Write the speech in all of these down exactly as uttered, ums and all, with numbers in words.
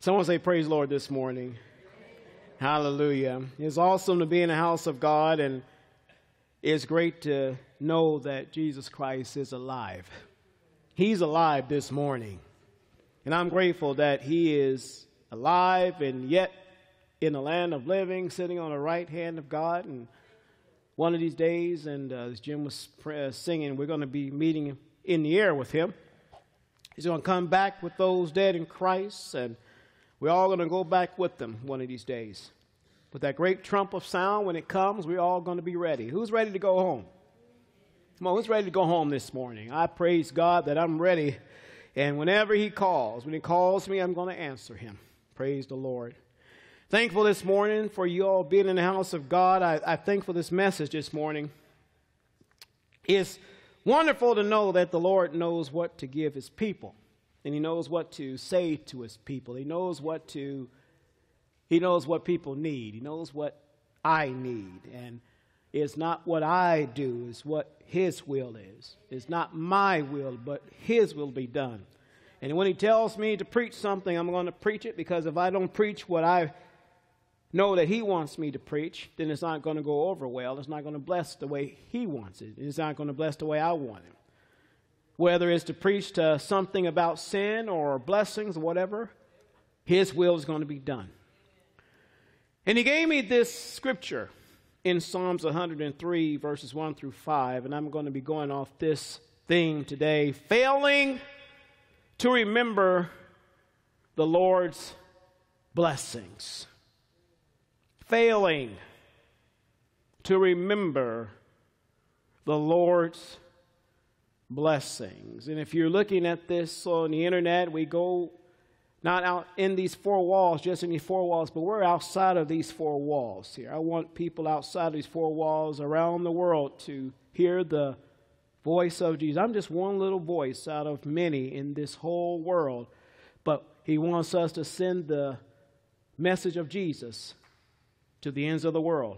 Someone say praise Lord this morning. Hallelujah. It's awesome to be in the house of God, and it's great to know that Jesus Christ is alive. He's alive this morning. And I'm grateful that he is alive and yet in the land of living, sitting on the right hand of God. And one of these days, and uh, as Jim was uh, singing, we're going to be meeting in the air with him. He's going to come back with those dead in Christ, and we're all going to go back with them one of these days. With that great trump of sound, when it comes, we're all going to be ready. Who's ready to go home? Come on, who's ready to go home this morning? I praise God that I'm ready. And whenever he calls, when he calls me, I'm going to answer him. Praise the Lord. Thankful this morning for you all being in the house of God. I, I thank for this message this morning. It's wonderful to know that the Lord knows what to give his people. And he knows what to say to his people. He knows what to, he knows what people need. He knows what I need. And it's not what I do, it's what his will is. It's not my will, but his will be done. And when he tells me to preach something, I'm going to preach it, because if I don't preach what I know that he wants me to preach, then it's not going to go over well. It's not going to bless the way he wants it. It's not going to bless the way I want it. Whether it's to preach to something about sin or blessings or whatever, his will is going to be done. And he gave me this scripture in Psalms one hundred three, verses one through five, and I'm going to be going off this theme today: failing to remember the Lord's blessings. Failing to remember the Lord's blessings. Blessings. And if you're looking at this on the internet, we go not out in these four walls, just in these four walls, but we're outside of these four walls here. I want people outside of these four walls around the world to hear the voice of Jesus. I'm just one little voice out of many in this whole world, but he wants us to send the message of Jesus to the ends of the world.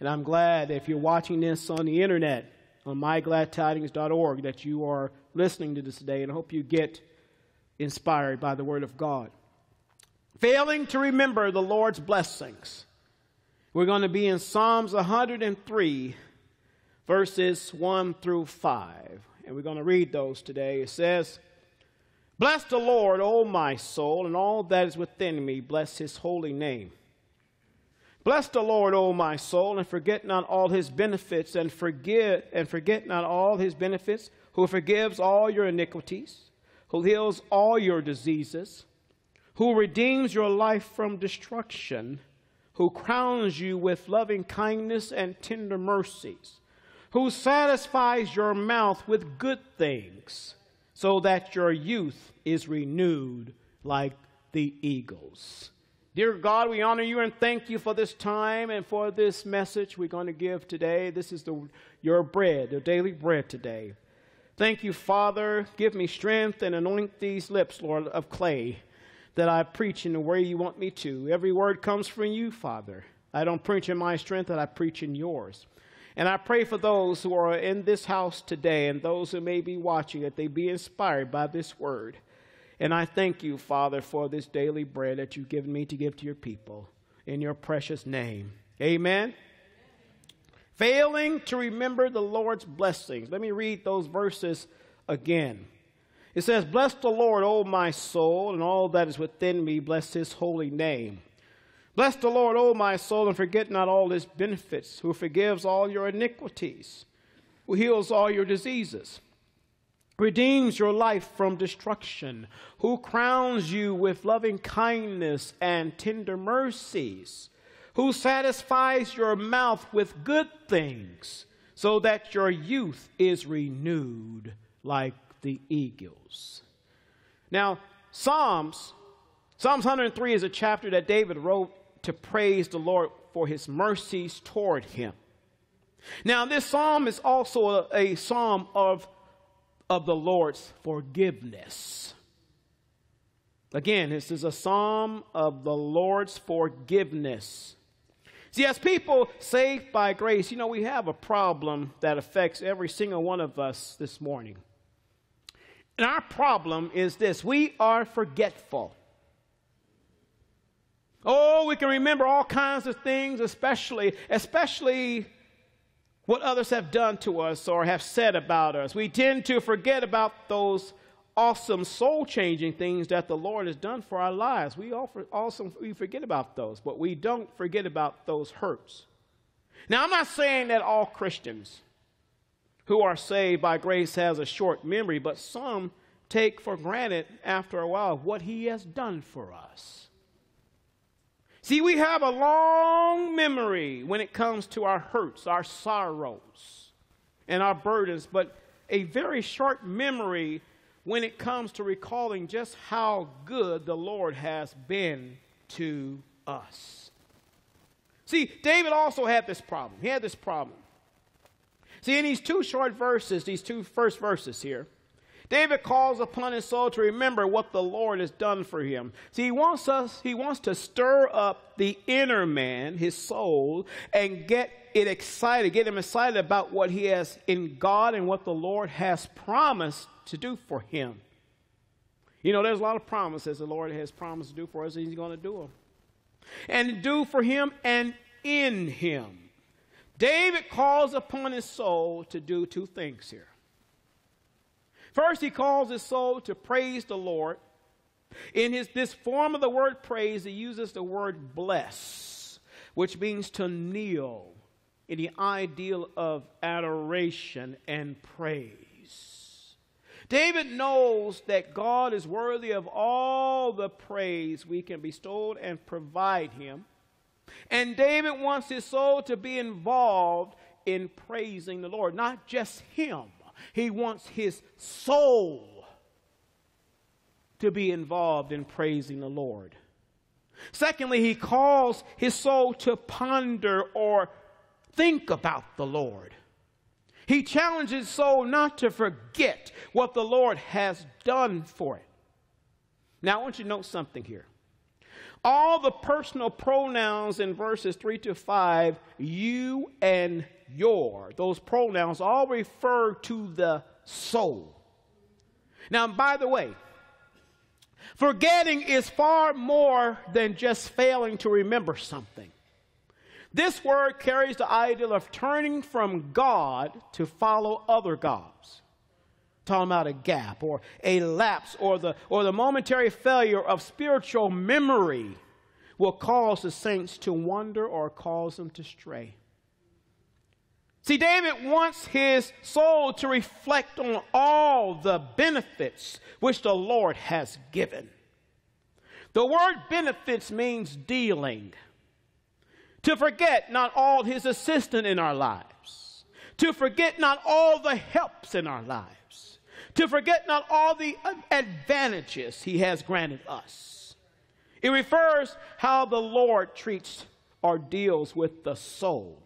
And I'm glad if you're watching this on the internet, on my glad tidings dot org, that you are listening to this today, and I hope you get inspired by the Word of God. Failing to remember the Lord's blessings. We're going to be in Psalms one hundred three, verses one through five, and we're going to read those today. It says, "Bless the Lord, O my soul, and all that is within me, bless his holy name. Bless the Lord, O my soul, and forget not all his benefits, and forgive and forget not all his benefits, who forgives all your iniquities, who heals all your diseases, who redeems your life from destruction, who crowns you with loving kindness and tender mercies, who satisfies your mouth with good things, so that your youth is renewed like the eagles." Dear God, we honor you and thank you for this time and for this message we're going to give today. This is the, your bread, your daily bread today. Thank you, Father. Give me strength and anoint these lips, Lord, of clay, that I preach in the way you want me to. Every word comes from you, Father. I don't preach in my strength, but I preach in yours. And I pray for those who are in this house today and those who may be watching, that they be inspired by this word. And I thank you, Father, for this daily bread that you've given me to give to your people. In your precious name. Amen. Amen. Failing to remember the Lord's blessings. Let me read those verses again. It says, "Bless the Lord, O my soul, and all that is within me, bless his holy name. Bless the Lord, O my soul, and forget not all his benefits, who forgives all your iniquities, who heals all your diseases, redeems your life from destruction, who crowns you with loving kindness and tender mercies, who satisfies your mouth with good things, so that your youth is renewed like the eagles." Now, Psalms, Psalms one hundred three is a chapter that David wrote to praise the Lord for his mercies toward him. Now, this psalm is also a, a psalm of of the Lord's forgiveness. Again, this is a psalm of the Lord's forgiveness. See, as people saved by grace, you know, we have a problem that affects every single one of us this morning. And our problem is this: we are forgetful. Oh, we can remember all kinds of things, especially, especially what others have done to us or have said about us. We tend to forget about those awesome soul-changing things that the Lord has done for our lives. We also we forget about those, but we don't forget about those hurts. Now, I'm not saying that all Christians who are saved by grace has a short memory, but some take for granted after a while what he has done for us. See, we have a long memory when it comes to our hurts, our sorrows, and our burdens, but a very short memory when it comes to recalling just how good the Lord has been to us. See, David also had this problem. He had this problem. See, in these two short verses, these two first verses here, David calls upon his soul to remember what the Lord has done for him. See, he wants us, he wants to stir up the inner man, his soul, and get it excited, get him excited about what he has in God and what the Lord has promised to do for him. You know, there's a lot of promises the Lord has promised to do for us, and he's going to do them. And do for him and in him. David calls upon his soul to do two things here. First, he calls his soul to praise the Lord. In his, this form of the word praise, he uses the word bless, which means to kneel in the ideal of adoration and praise. David knows that God is worthy of all the praise we can bestow and provide him. And David wants his soul to be involved in praising the Lord, not just him. He wants his soul to be involved in praising the Lord. Secondly, he calls his soul to ponder or think about the Lord. He challenges soul not to forget what the Lord has done for it. Now, I want you to note something here. All the personal pronouns in verses three to five, you and your, those pronouns all refer to the soul. Now, by the way, forgetting is far more than just failing to remember something. This word carries the idea of turning from God to follow other gods. Talking about a gap or a lapse or the, or the momentary failure of spiritual memory will cause the saints to wander or cause them to stray. See, David wants his soul to reflect on all the benefits which the Lord has given. The word benefits means dealing. To forget not all his assistance in our lives. To forget not all the helps in our lives. To forget not all the advantages he has granted us. It refers how the Lord treats or deals with the soul.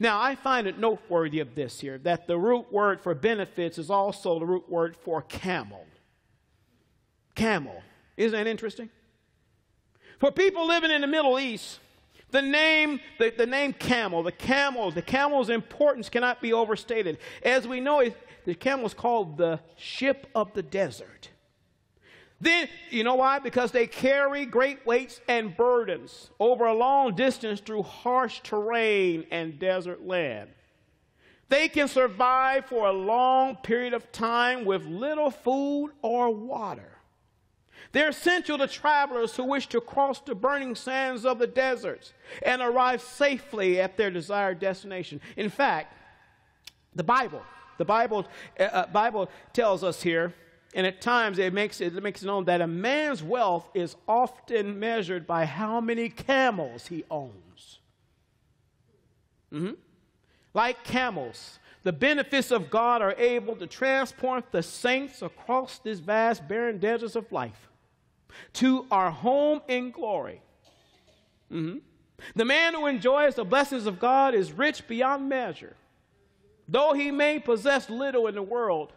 Now, I find it noteworthy of this here, that the root word for benefits is also the root word for camel. Camel. Isn't that interesting? For people living in the Middle East, The name, the, the name camel, the camel, the camel's importance cannot be overstated. As we know, it, the camel is called the ship of the desert. Then, you know why? Because they carry great weights and burdens over a long distance through harsh terrain and desert land. They can survive for a long period of time with little food or water. They're essential to travelers who wish to cross the burning sands of the deserts and arrive safely at their desired destination. In fact, the Bible, the Bible, uh, Bible tells us here, and at times it makes it, it makes it known that a man's wealth is often measured by how many camels he owns. Mm-hmm. Like camels, the benefits of God are able to transport the saints across this vast barren deserts of life to our home in glory. Mm-hmm. The man who enjoys the blessings of God is rich beyond measure. Though he may possess little in the world,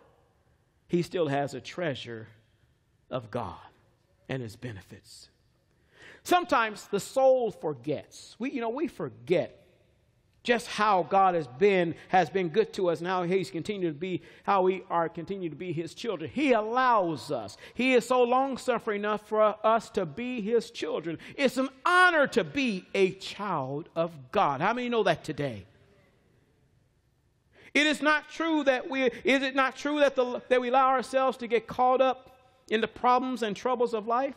he still has a treasure of God and his benefits. Sometimes the soul forgets. We, you know, we forget just how God has been, has been good to us, and how He's continued to be, how we are continued to be His children. He allows us. He is so long-suffering enough for us to be His children. It's an honor to be a child of God. How many know that today? It is not true that we, is it not true that, the, that we allow ourselves to get caught up in the problems and troubles of life?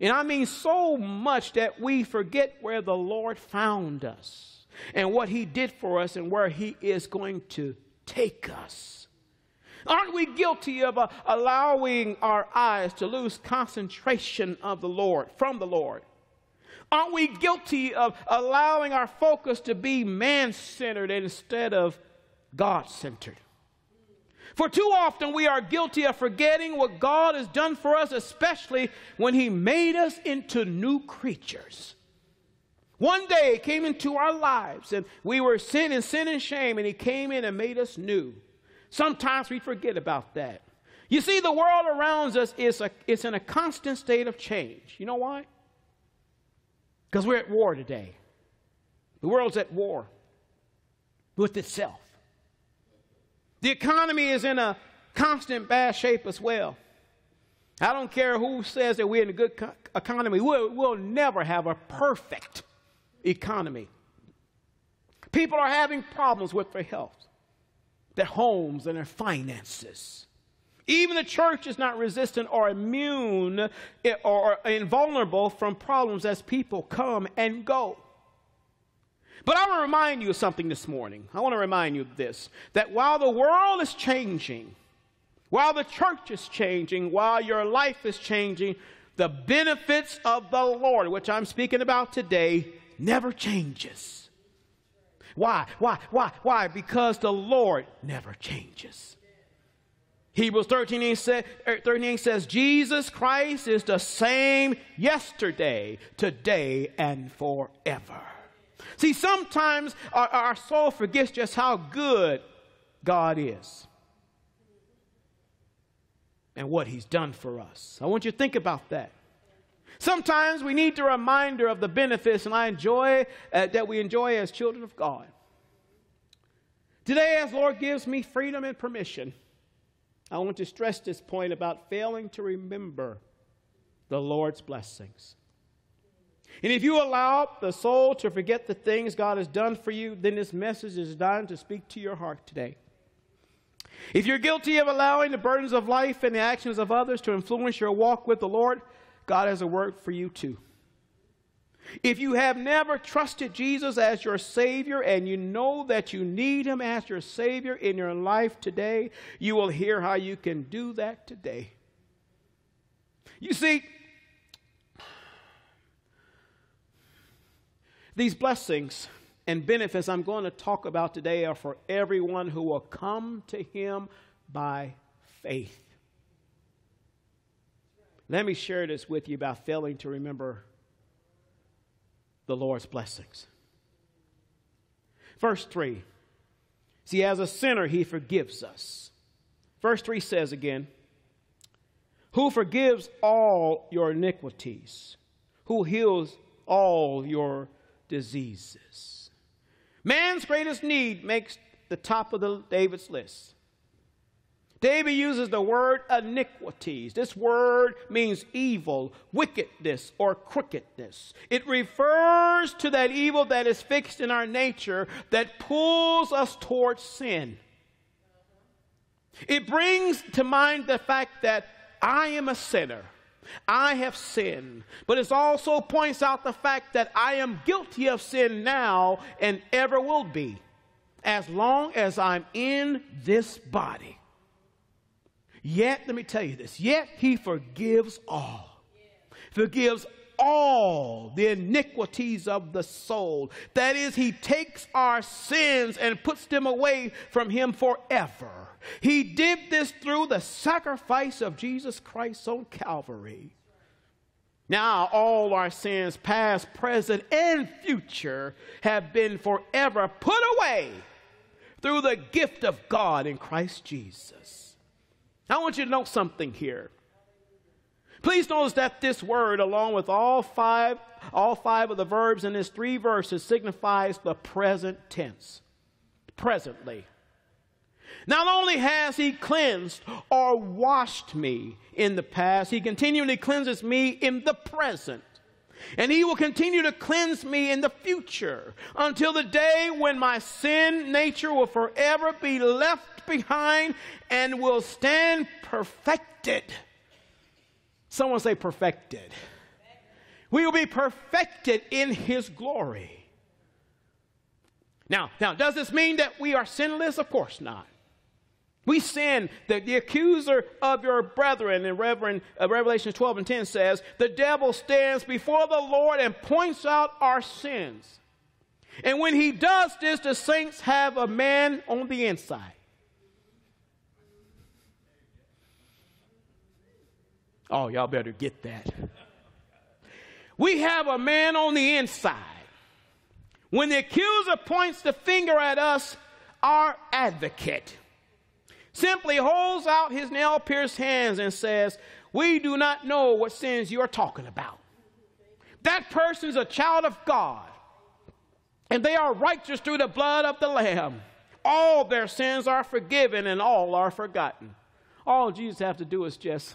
And I mean so much that we forget where the Lord found us, and what He did for us, and where He is going to take us. Aren't we guilty of uh, allowing our eyes to lose concentration of the Lord, from the Lord? Aren't we guilty of allowing our focus to be man-centered instead of God-centered? For too often we are guilty of forgetting what God has done for us, especially when He made us into new creatures. One day it came into our lives, and we were sin and sin and shame, and He came in and made us new. Sometimes we forget about that. You see, the world around us is a, it's in a constant state of change. You know why? Because we're at war today. The world's at war with itself. The economy is in a constant bad shape as well. I don't care who says that we're in a good economy. We'll, we'll never have a perfect economy. People are having problems with their health, their homes, and their finances. Even the church is not resistant or immune or invulnerable from problems as people come and go. But I want to remind you of something this morning. I want to remind you of this, that while the world is changing, while the church is changing, while your life is changing, the benefits of the Lord, which I'm speaking about today, never changes. Why? Why? Why? Why? Because the Lord never changes. Hebrews thirteen eight says, Jesus Christ is the same yesterday, today, and forever. See, sometimes our, our soul forgets just how good God is and what He's done for us. I want you to think about that. Sometimes we need the reminder of the benefits and I enjoy, uh, that we enjoy as children of God. Today, as the Lord gives me freedom and permission, I want to stress this point about failing to remember the Lord's blessings. And if you allow the soul to forget the things God has done for you, then this message is designed to speak to your heart today. If you're guilty of allowing the burdens of life and the actions of others to influence your walk with the Lord, God has a word for you too. If you have never trusted Jesus as your Savior and you know that you need Him as your Savior in your life today, you will hear how you can do that today. You see, these blessings and benefits I'm going to talk about today are for everyone who will come to Him by faith. Let me share this with you about failing to remember the Lord's blessings. Verse three. See, as a sinner, He forgives us. Verse three says again, who forgives all your iniquities, who heals all your diseases. Man's greatest need makes the top of the David's list. David uses the word iniquities. This word means evil, wickedness, or crookedness. It refers to that evil that is fixed in our nature that pulls us towards sin. It brings to mind the fact that I am a sinner. I have sinned. But it also points out the fact that I am guilty of sin now and ever will be, as long as I'm in this body. Yet, let me tell you this, yet He forgives all. Forgives all the iniquities of the soul. That is, He takes our sins and puts them away from Him forever. He did this through the sacrifice of Jesus Christ on Calvary. Now all our sins, past, present, and future, have been forever put away through the gift of God in Christ Jesus. I want you to know something here. Please notice that this word, along with all five, all five of the verbs in these three verses, signifies the present tense, presently. Not only has he cleansed or washed me in the past, he continually cleanses me in the present. And he will continue to cleanse me in the future until the day when my sin nature will forever be left behind and will stand perfected. Someone say perfected. We will be perfected in his glory. Now, now, does this mean that we are sinless? Of course not. We sin. The, the accuser of your brethren in Reverend, uh, Revelation twelve and ten says, the devil stands before the Lord and points out our sins. And when he does this, the saints have a man on the inside. Oh, y'all better get that. We have a man on the inside. When the accuser points the finger at us, our advocate simply holds out his nail-pierced hands and says, we do not know what sins you are talking about. That person's a child of God, and they are righteous through the blood of the Lamb. All their sins are forgiven, and all are forgotten. All Jesus has to do is just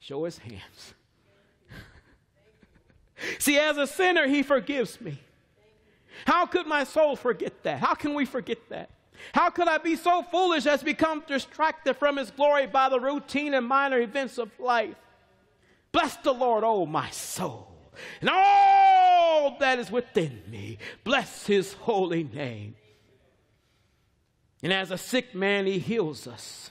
show his hands. See, as a sinner, he forgives me. How could my soul forget that? How can we forget that? How could I be so foolish as to become distracted from his glory by the routine and minor events of life? Bless the Lord, oh my soul, and all that is within me. Bless his holy name. And as a sick man, he heals us.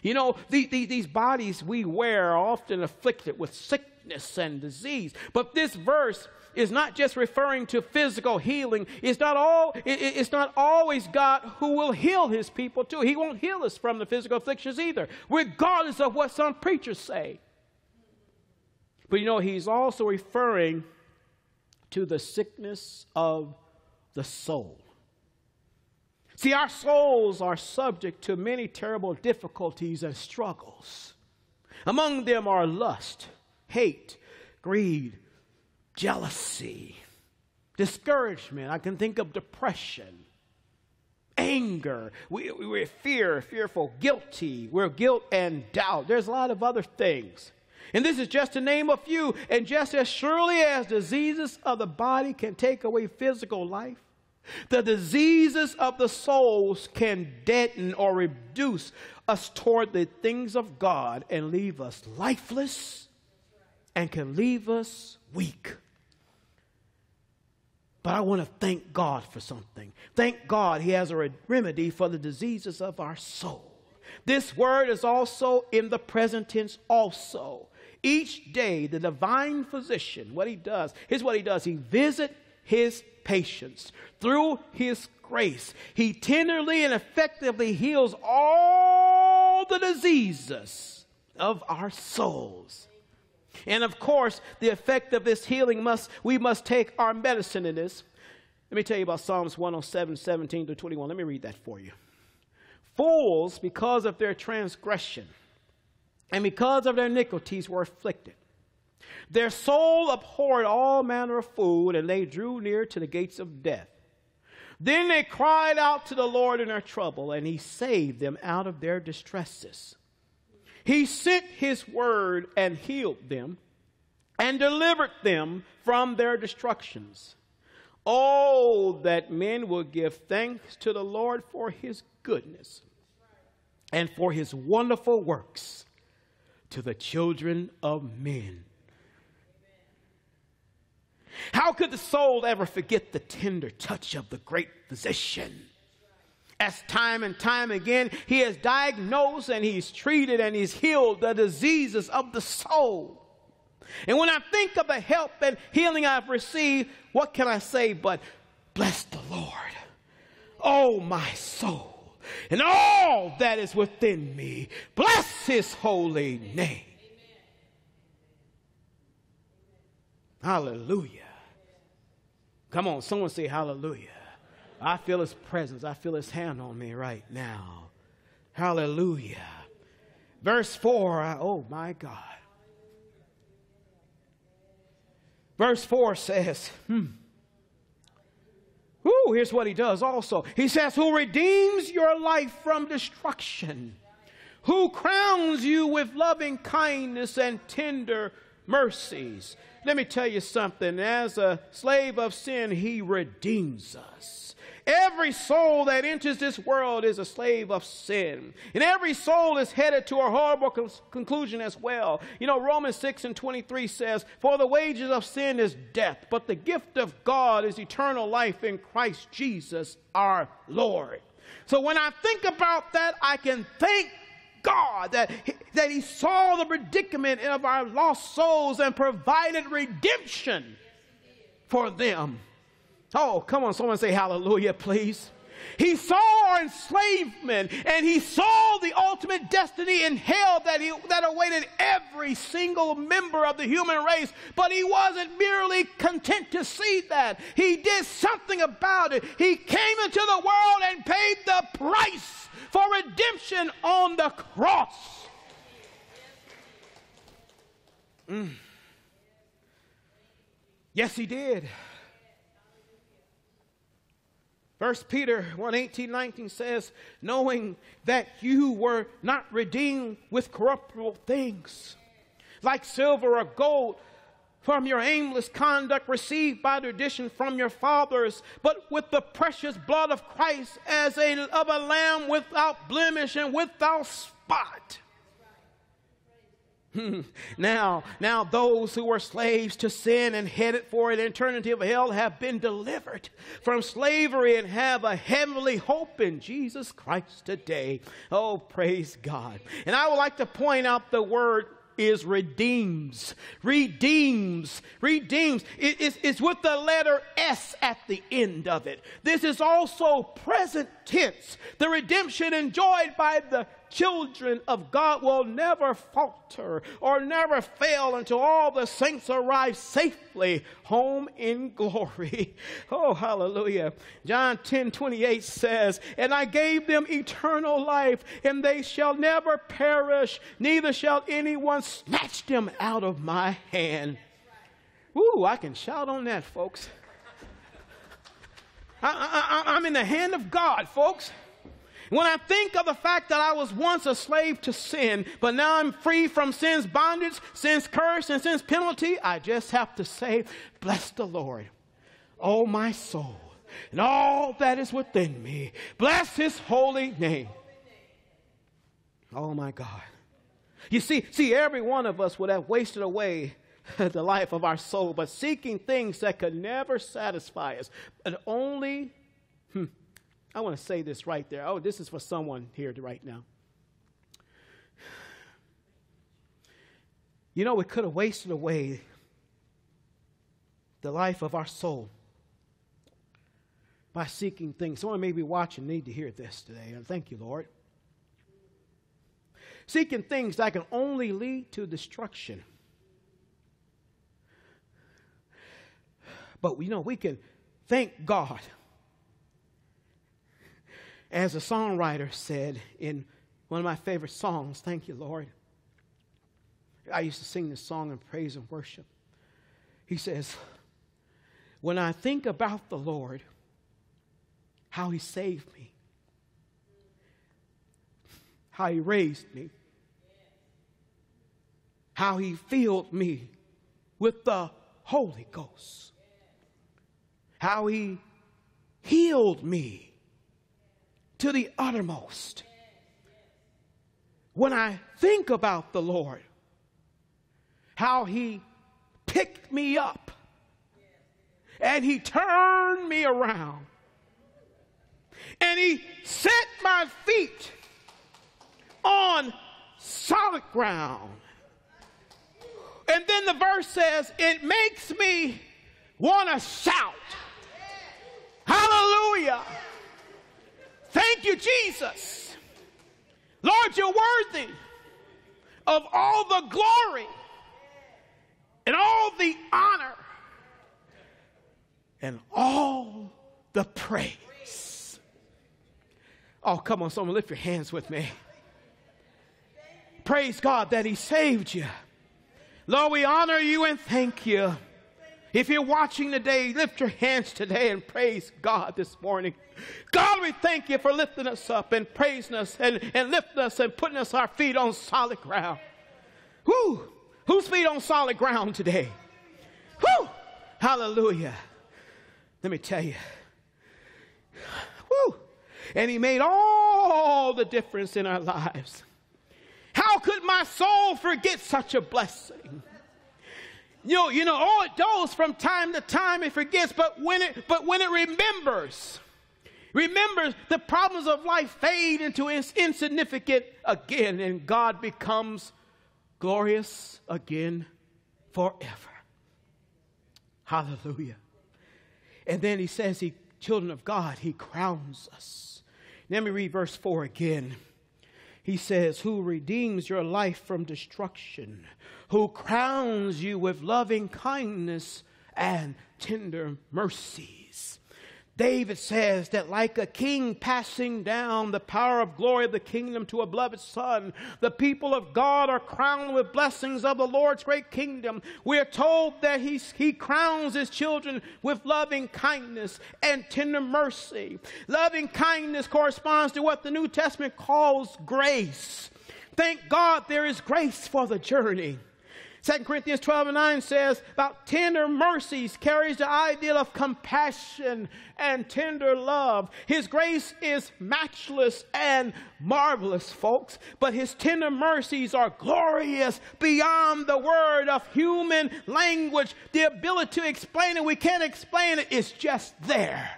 You know, the, the, these bodies we wear are often afflicted with sickness and disease. But this verse is not just referring to physical healing. It's not, all, it, it's not always God who will heal his people, too. He won't heal us from the physical afflictions either, regardless of what some preachers say. But, you know, he's also referring to the sickness of the soul. See, our souls are subject to many terrible difficulties and struggles. Among them are lust, hate, greed, jealousy, discouragement. I can think of depression, anger. We, we, we're fear, fearful, guilty. We're guilt and doubt. There's a lot of other things. And this is just to name a few. And just as surely as diseases of the body can take away physical life, the diseases of the souls can deaden or reduce us toward the things of God and leave us lifeless and can leave us weak. But I want to thank God for something. Thank God he has a remedy for the diseases of our soul. This word is also in the present tense also. Each day the divine physician, what he does, here's what he does. He visits his patience. Through his grace, he tenderly and effectively heals all the diseases of our souls. And of course, the effect of this healing must, we must take our medicine in this. Let me tell you about Psalms one oh seven, seventeen through twenty-one. Let me read that for you. Fools, because of their transgression and because of their iniquities, were afflicted. Their soul abhorred all manner of food, and they drew near to the gates of death. Then they cried out to the Lord in their trouble, and he saved them out of their distresses. He sent his word and healed them, and delivered them from their destructions. Oh, that men will give thanks to the Lord for his goodness and for his wonderful works to the children of men. How could the soul ever forget the tender touch of the great physician? As time and time again, he has diagnosed and he's treated and he's healed the diseases of the soul. And when I think of the help and healing I've received, what can I say but bless the Lord, oh my soul, and all that is within me. Bless his holy name. Hallelujah. Come on, someone say hallelujah. I feel his presence. I feel his hand on me right now. Hallelujah. Verse four, I, oh my God. Verse four says, hmm. Ooh, here's what he does also. He says, who redeems your life from destruction, who crowns you with loving kindness and tender mercies. Let me tell you something. As a slave of sin, he redeems us. Every soul that enters this world is a slave of sin. And every soul is headed to a horrible con conclusion as well. You know, Romans six and twenty-three says, for the wages of sin is death, but the gift of God is eternal life in Christ Jesus our Lord. So when I think about that, I can thank God that he, that he saw the predicament of our lost souls and provided redemption for them. Oh, come on, someone say hallelujah, please. He saw our enslavement, and he saw the ultimate destiny in hell that, he, that awaited every single member of the human race. But he wasn't merely content to see that. He did something about it. He came into the world and paid the price for redemption on the cross. Mm. Yes, he did. First Peter one, eighteen, nineteen says, knowing that you were not redeemed with corruptible things, like silver or gold, from your aimless conduct received by tradition from your fathers, but with the precious blood of Christ as a, of a lamb without blemish and without spot. now, now those who were slaves to sin and headed for an eternity of hell have been delivered from slavery and have a heavenly hope in Jesus Christ today. Oh, praise God. And I would like to point out the word is redeems. Redeems. Redeems. It, it's, it's with the letter S at the end of it. This is also present tense. The redemption enjoyed by the children of God will never falter or never fail until all the saints arrive safely home in glory. Oh, hallelujah. John ten, twenty-eight says, and I gave them eternal life, and they shall never perish, neither shall anyone snatch them out of my hand. Ooh, I can shout on that, folks. I, I, I'm in the hand of God, folks. When I think of the fact that I was once a slave to sin, but now I'm free from sin's bondage, sin's curse, and sin's penalty, I just have to say, bless the Lord, oh my soul, and all that is within me. Bless his holy name. Oh my God. You see, see, every one of us would have wasted away the life of our soul, but seeking things that could never satisfy us, and only... Hmm, I want to say this right there. Oh, this is for someone here right now. You know, we could have wasted away the life of our soul by seeking things. Someone may be watching, need to hear this today. And thank you, Lord. Seeking things that can only lead to destruction. But, you know, we can thank God. As a songwriter said in one of my favorite songs, thank you, Lord. I used to sing this song in praise and worship. He says, when I think about the Lord, how he saved me, how he raised me, how he filled me with the Holy Ghost, how he healed me to the uttermost. When I think about the Lord, how he picked me up and he turned me around and he set my feet on solid ground. And then the verse says, it makes me want to shout, hallelujah. Thank you, Jesus. Lord, you're worthy of all the glory and all the honor and all the praise. Oh, come on, someone, lift your hands with me. Praise God that he saved you. Lord, we honor you and thank you. If you're watching today, lift your hands today and praise God this morning. God, we thank you for lifting us up and praising us and, and lifting us and putting us our feet on solid ground. Who? Whose feet on solid ground today? Whew. Hallelujah. Let me tell you. Whew. And he made all the difference in our lives. How could my soul forget such a blessing? You know, you know, oh, it goes from time to time, it forgets, but when it, but when it remembers, remembers, the problems of life fade into ins insignificant again, and God becomes glorious again forever. Hallelujah. And then he says, he, children of God, he crowns us. Let me read verse four again. He says, who redeems your life from destruction, who crowns you with loving kindness and tender mercies. David says that like a king passing down the power of glory of the kingdom to a beloved son, the people of God are crowned with blessings of the Lord's great kingdom. We are told that he, he crowns his children with loving kindness and tender mercy. Loving kindness corresponds to what the New Testament calls grace. Thank God there is grace for the journey. Second Corinthians twelve and nine says about tender mercies carries the ideal of compassion and tender love. His grace is matchless and marvelous, folks, but his tender mercies are glorious beyond the word of human language. The ability to explain it, we can't explain it, it's just there.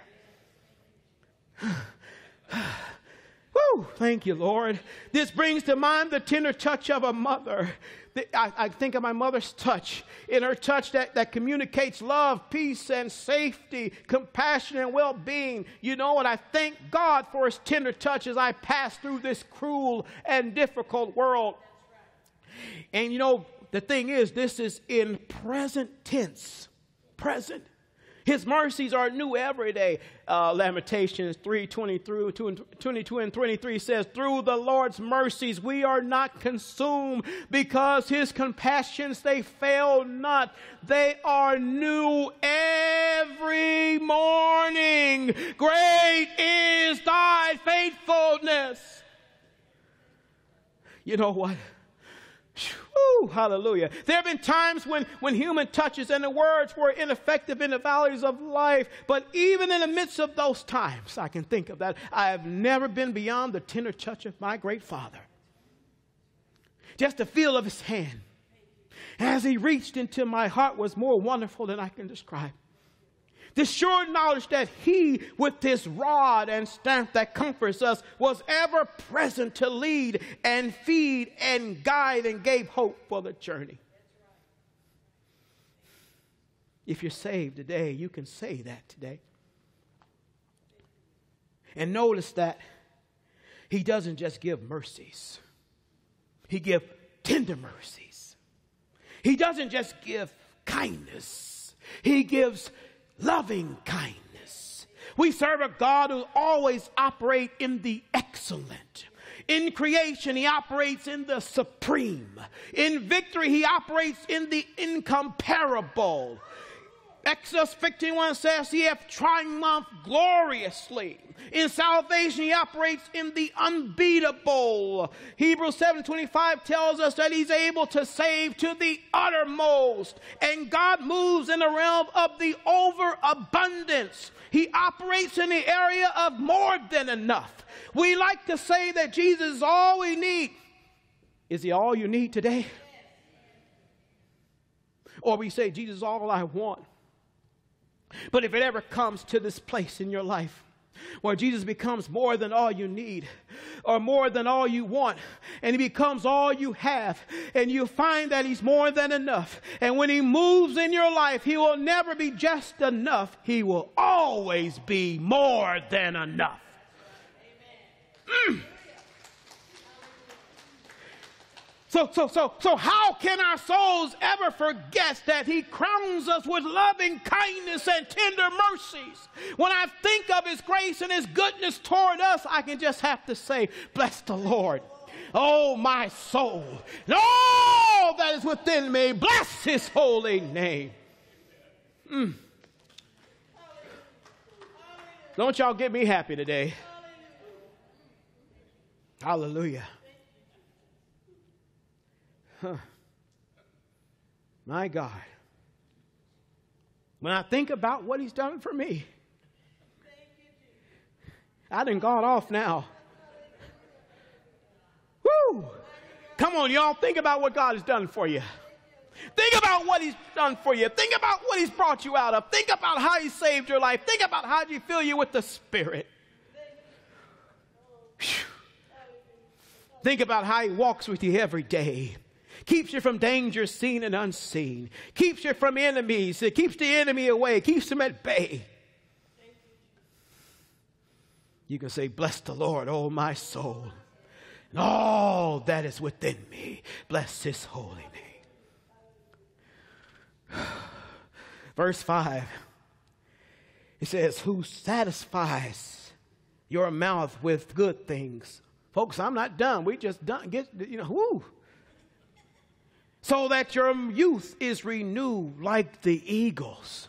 Woo, thank you, Lord. This brings to mind the tender touch of a mother. I, I think of my mother's touch, in her touch that, that communicates love, peace, and safety, compassion, and well-being. You know, and I thank God for his tender touch as I pass through this cruel and difficult world. Right. And, you know, the thing is, this is in present tense, present. His mercies are new every day. Uh, Lamentations three twenty-two and twenty-three says, through the Lord's mercies we are not consumed, because his compassions, they fail not. They are new every morning. Great is thy faithfulness. You know what? Whew, hallelujah. There have been times when, when human touches and the words were ineffective in the valleys of life. But even in the midst of those times, I can think of that, I have never been beyond the tender touch of my great Father. Just the feel of his hand as he reached into my heart was more wonderful than I can describe. The sure knowledge that he, with his rod and staff that comforts us, was ever present to lead and feed and guide and gave hope for the journey. If you're saved today, you can say that today. And notice that he doesn't just give mercies. He gives tender mercies. He doesn't just give kindness. He gives loving kindness. We serve a God who always operates in the excellent. In creation, he operates in the supreme. In victory, he operates in the incomparable. Exodus fifteen one says he hath triumphed gloriously. In salvation, he operates in the unbeatable. Hebrews seven twenty-five tells us that he's able to save to the uttermost. And God moves in the realm of the overabundance. He operates in the area of more than enough. We like to say that Jesus is all we need. Is he all you need today? Or we say, Jesus is all I want. But if it ever comes to this place in your life where Jesus becomes more than all you need or more than all you want, and he becomes all you have, and you find that he's more than enough, and when he moves in your life, he will never be just enough. He will always be more than enough. Mm. So, so, so, so how can our souls ever forget that he crowns us with loving kindness and tender mercies? When I think of his grace and his goodness toward us, I can just have to say, bless the Lord, oh my soul, and all that is within me, bless his holy name. Mm. Don't y'all get me happy today. Hallelujah. Huh. My God. When I think about what he's done for me, I done got off now. Woo! Come on, y'all. Think about what God has done for you. Think about what he's done for you. Think about what he's brought you out of. Think about how he saved your life. Think about how he filled you with the Spirit. Whew. Think about how he walks with you every day. Keeps you from danger seen and unseen. Keeps you from enemies. It keeps the enemy away. Keeps them at bay. You can say, bless the Lord, oh my soul. And all that is within me. Bless his holy name. Verse five, it says, who satisfies your mouth with good things. Folks, I'm not done. We just done. Get, you know, woo. So that your youth is renewed like the eagles.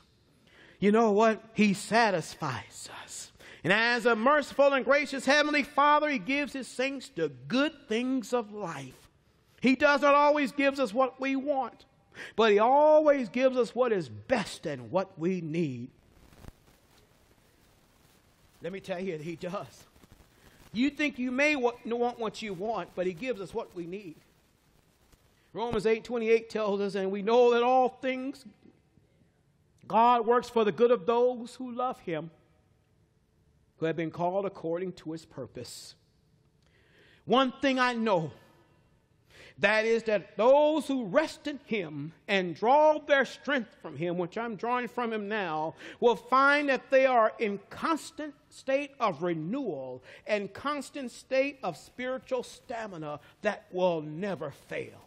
You know what? He satisfies us. And as a merciful and gracious heavenly Father, he gives his saints the good things of life. He does not always give us what we want. But he always gives us what is best and what we need. Let me tell you, he does. You think you may want what you want, but he gives us what we need. Romans eight twenty-eight tells us, and we know that all things, God works for the good of those who love him, who have been called according to his purpose. One thing I know, that is that those who rest in him and draw their strength from him, which I'm drawing from him now, will find that they are in constant state of renewal and constant state of spiritual stamina that will never fail.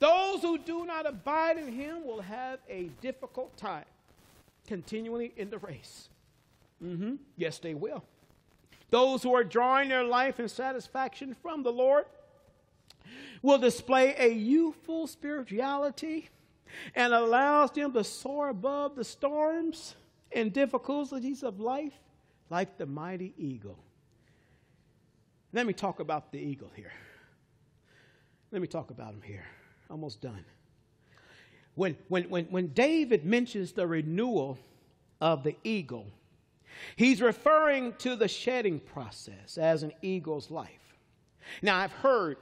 Those who do not abide in him will have a difficult time continually in the race. Mm-hmm. Yes, they will. Those who are drawing their life and satisfaction from the Lord will display a youthful spirituality and allows them to soar above the storms and difficulties of life like the mighty eagle. Let me talk about the eagle here. Let me talk about him here. Almost done. When, when, when, when David mentions the renewal of the eagle, he's referring to the shedding process as an eagle's life. Now, I've heard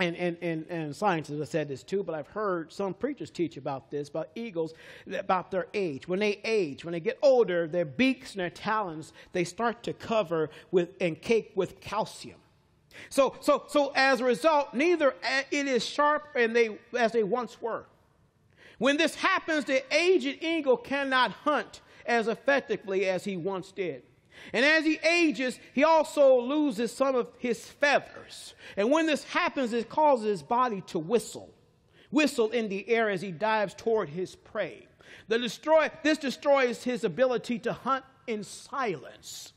And, and, and, and scientists have said this too, but I've heard some preachers teach about this, about eagles, about their age. When they age, when they get older, their beaks and their talons, they start to cover with and cake with calcium. So, so, so as a result, neither it is sharp and they, as they once were. When this happens, the aged eagle cannot hunt as effectively as he once did. And as he ages, he also loses some of his feathers. And when this happens, it causes his body to whistle, whistle in the air as he dives toward his prey. The destroy, this destroys his ability to hunt in silence,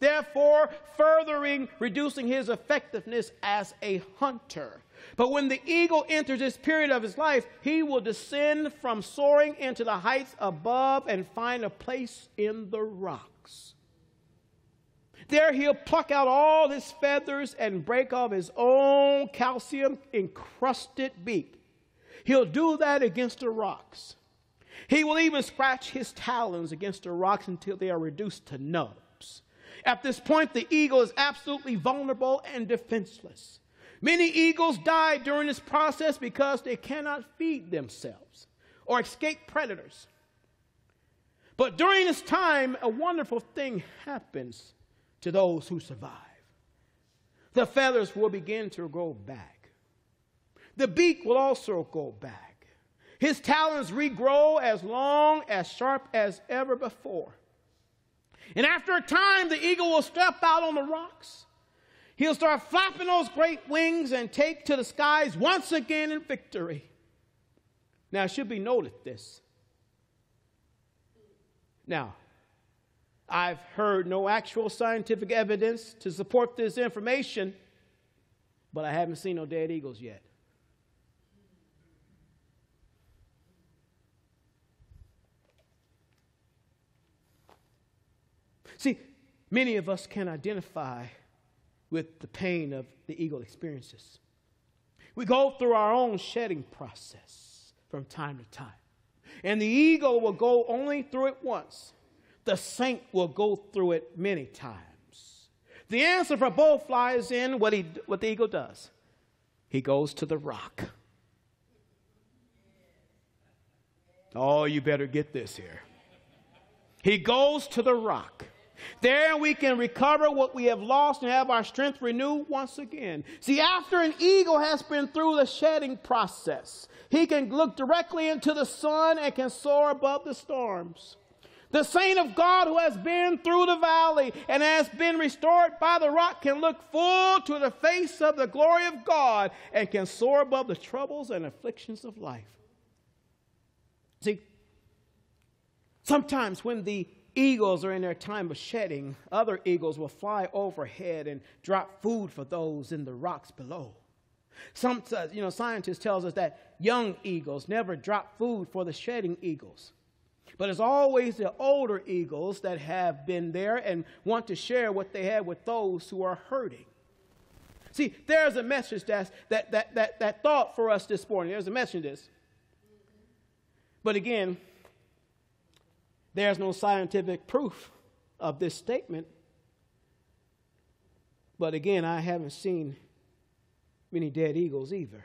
therefore furthering, reducing his effectiveness as a hunter. But when the eagle enters this period of his life, he will descend from soaring into the heights above and find a place in the rocks. There he'll pluck out all his feathers and break off his own calcium-encrusted beak. He'll do that against the rocks. He will even scratch his talons against the rocks until they are reduced to nubs. At this point, the eagle is absolutely vulnerable and defenseless. Many eagles die during this process because they cannot feed themselves or escape predators. But during this time, a wonderful thing happens to those who survive. The feathers will begin to grow back. The beak will also go back. His talons regrow as long, as sharp as ever before. And after a time, the eagle will step out on the rocks. He'll start flapping those great wings and take to the skies once again in victory. Now, it should be noted this. Now, I've heard no actual scientific evidence to support this information, but I haven't seen no dead eagles yet. See, many of us can identify with the pain of the ego experiences. We go through our own shedding process from time to time. And the ego will go only through it once. The saint will go through it many times. The answer for both lies in what, he, what the ego does. He goes to the rock. Oh, you better get this here. He goes to the rock. There we can recover what we have lost and have our strength renewed once again. See, after an eagle has been through the shedding process, he can look directly into the sun and can soar above the storms. The saint of God who has been through the valley and has been restored by the rock can look full to the face of the glory of God and can soar above the troubles and afflictions of life. See, sometimes when the eagles are in their time of shedding, other eagles will fly overhead and drop food for those in the rocks below. Some, you know, scientists tell us that young eagles never drop food for the shedding eagles. But it's always the older eagles that have been there and want to share what they have with those who are hurting. See, there's a message that's, that, that, that, that thought for us this morning. There's a message in this. But again, there's no scientific proof of this statement. But again, I haven't seen many dead eagles either.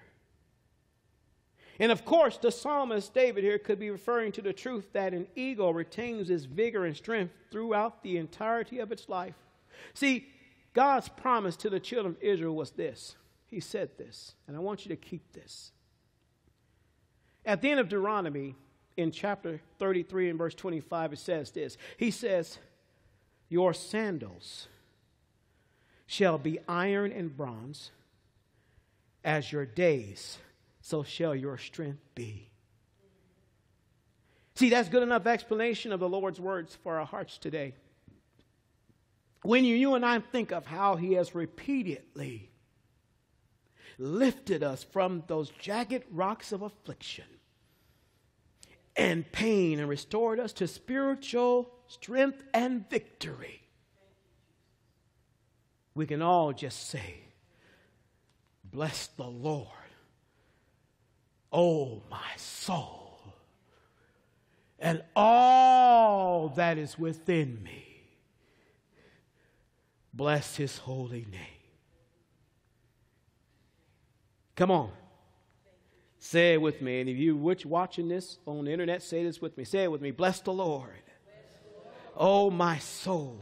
And of course, the psalmist David here could be referring to the truth that an eagle retains its vigor and strength throughout the entirety of its life. See, God's promise to the children of Israel was this. He said this, and I want you to keep this. At the end of Deuteronomy, in chapter thirty-three and verse twenty-five, it says this. He says, your sandals shall be iron and bronze, as your days, so shall your strength be. See, that's good enough explanation of the Lord's words for our hearts today. When you, you and I think of how he has repeatedly lifted us from those jagged rocks of affliction and pain and restored us to spiritual strength and victory, we can all just say, bless the Lord, oh my soul, and all that is within me. Bless his holy name. Come on. Say it with me. And if you were watching this on the internet, say this with me. Say it with me. Bless the Lord, oh my soul,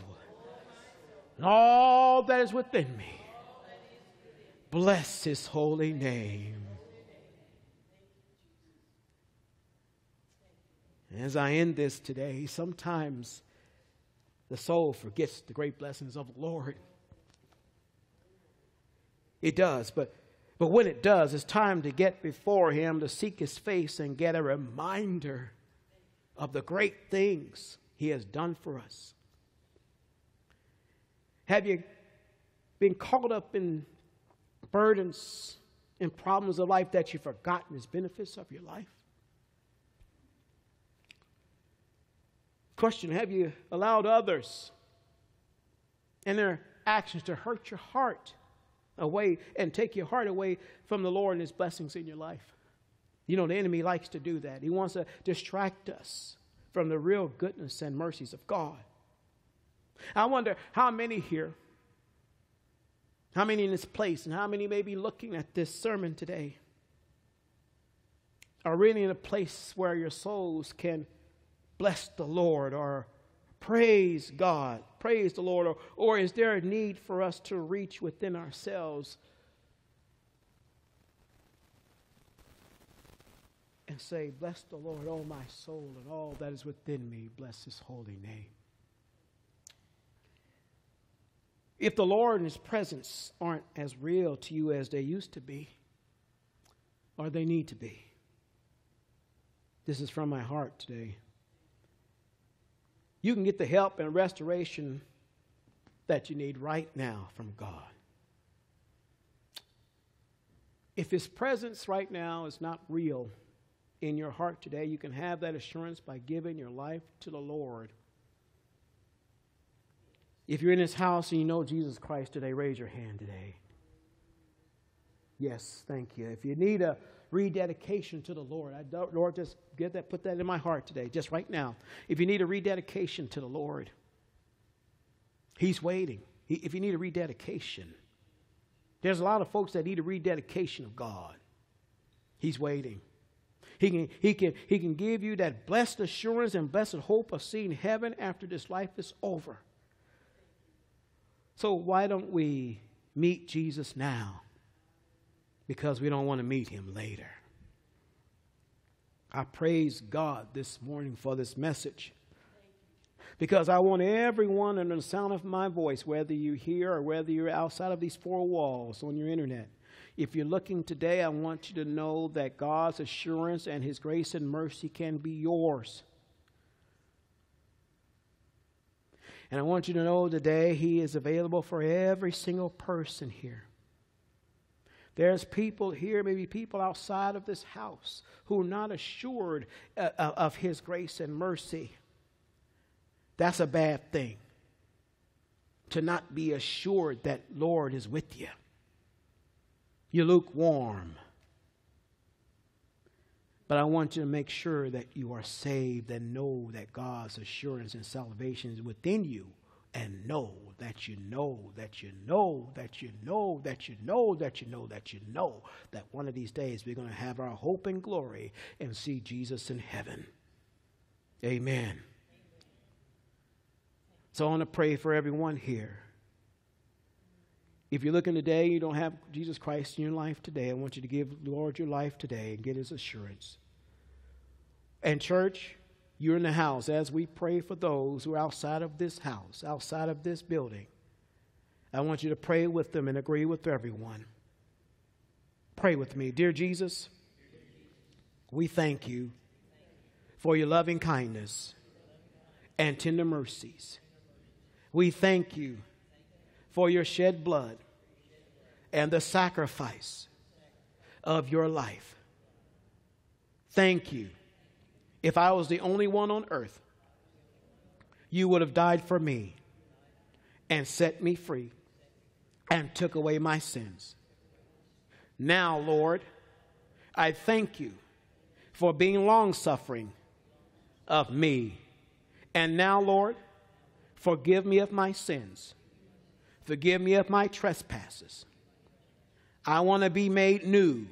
and all that is within me. Bless his holy name. And as I end this today, sometimes the soul forgets the great blessings of the Lord. It does, but, but when it does, it's time to get before him, to seek his face and get a reminder of the great things he has done for us. Have you been caught up in burdens and problems of life that you've forgotten his benefits of your life? Question, have you allowed others and their actions to hurt your heart away and take your heart away from the Lord and his blessings in your life? You know, the enemy likes to do that. He wants to distract us from the real goodness and mercies of God. I wonder how many here, how many in this place, and how many may be looking at this sermon today are really in a place where your souls can bless the Lord or praise God, praise the Lord, or, or is there a need for us to reach within ourselves and say, bless the Lord, oh my soul, and all that is within me, bless his holy name. If the Lord and his presence aren't as real to you as they used to be, or they need to be, this is from my heart today. You can get the help and restoration that you need right now from God. If his presence right now is not real in your heart today, you can have that assurance by giving your life to the Lord If you're in this house and you know Jesus Christ today, raise your hand today. Yes, thank you. If you need a rededication to the Lord, I don't, Lord, just get that, put that in my heart today, just right now. If you need a rededication to the Lord, He's waiting. He, if you need a rededication, there's a lot of folks that need a rededication of God. He's waiting. He can, he can, he can give you that blessed assurance and blessed hope of seeing heaven after this life is over. So why don't we meet Jesus now? Because we don't want to meet Him later. I praise God this morning for this message, because I want everyone under the sound of my voice, whether you're here or whether you're outside of these four walls on your internet, if you're looking today, I want you to know that God's assurance and His grace and mercy can be yours. And I want you to know today He is available for every single person here. There's people here, maybe people outside of this house, who are not assured uh, of His grace and mercy. That's a bad thing, to not be assured that Lord is with you. You're lukewarm. But I want you to make sure that you are saved and know that God's assurance and salvation is within you. And know that you know, that you know, that you know, that you know, that you know, that you know, that one of these days we're going to have our hope and glory and see Jesus in heaven. Amen. Amen. So I want to pray for everyone here. If you're looking today, you don't have Jesus Christ in your life today, I want you to give the Lord your life today and get His assurance. And church, you're in the house, as we pray for those who are outside of this house, outside of this building, I want you to pray with them and agree with everyone. Pray with me. Dear Jesus, we thank you for your loving kindness and tender mercies. We thank you for your shed blood and the sacrifice of your life. Thank you. If I was the only one on earth, you would have died for me and set me free and took away my sins. Now, Lord, I thank you for being long-suffering of me. And now, Lord, forgive me of my sins. Forgive me of my trespasses. I want to be made new.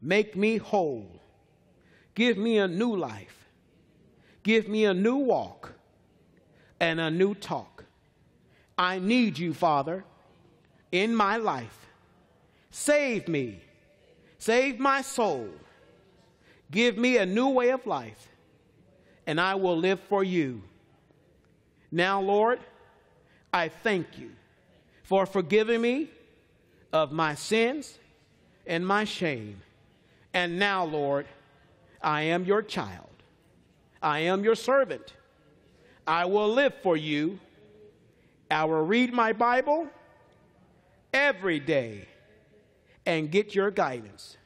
Make me whole. Give me a new life. Give me a new walk and a new talk. I need you, Father, in my life. Save me. Save my soul. Give me a new way of life, and I will live for you. Now, Lord, I thank you for forgiving me of my sins and my shame. And now, Lord, I am your child. I am your servant. I will live for you. I will read my Bible every day and get your guidance.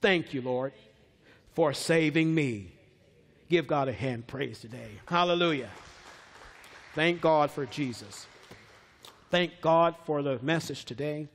Thank you, Lord, for saving me. Give God a hand praise today. Hallelujah. Thank God for Jesus. Thank God for the message today.